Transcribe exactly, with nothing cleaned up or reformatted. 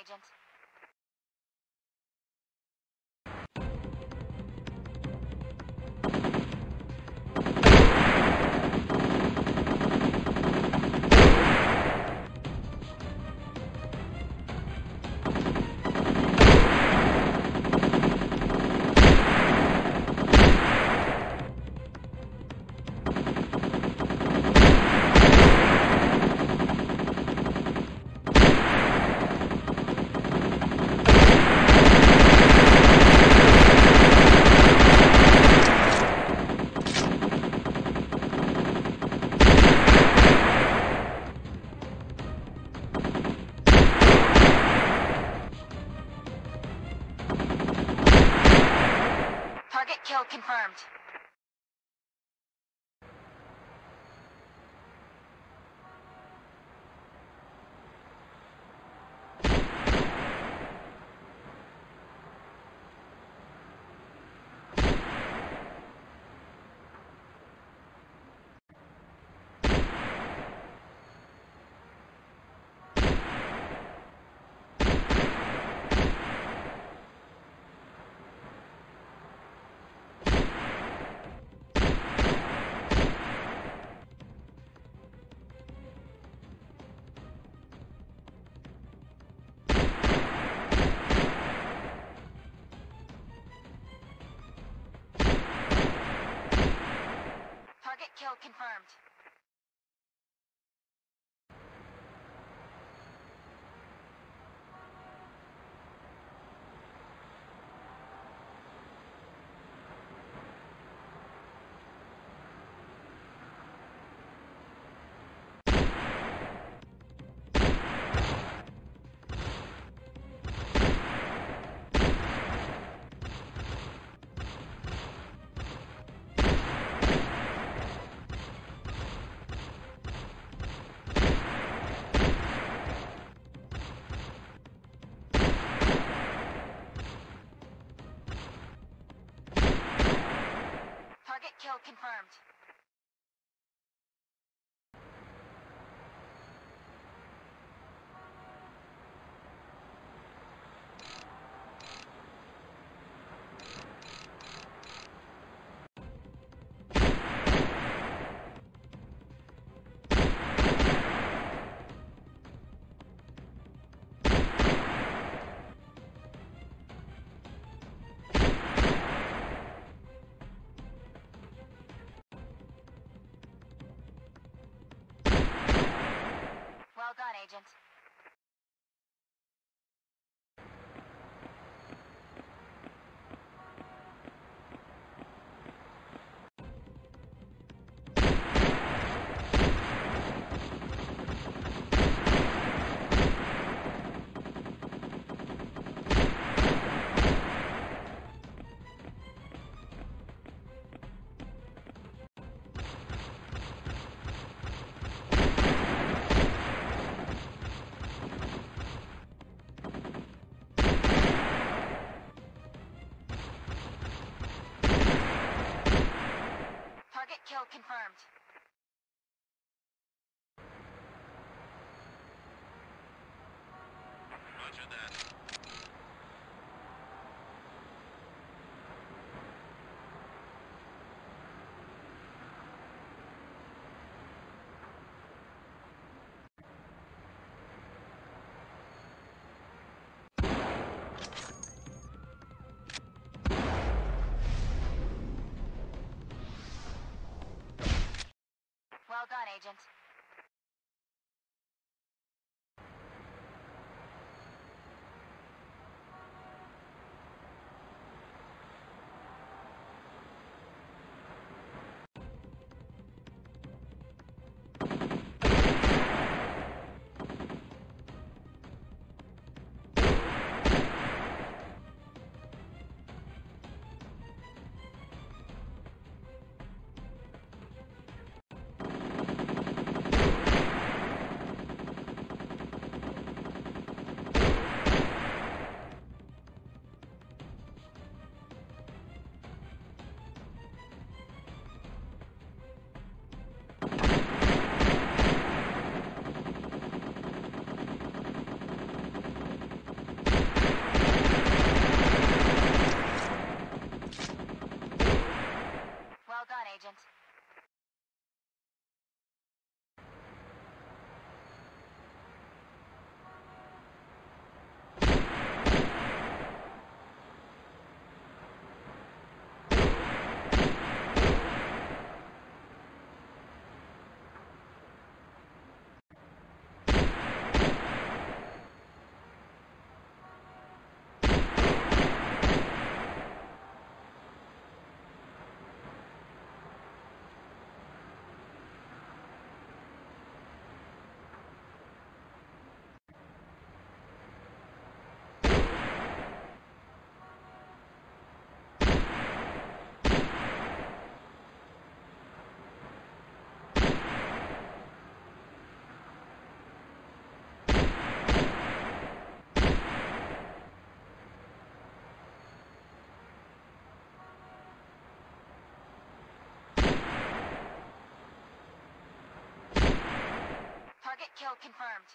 agent. Kill confirmed. Kill confirmed. Kill confirmed. Well done, agent. Kill confirmed. Roger that. Well done, agent. Kill confirmed.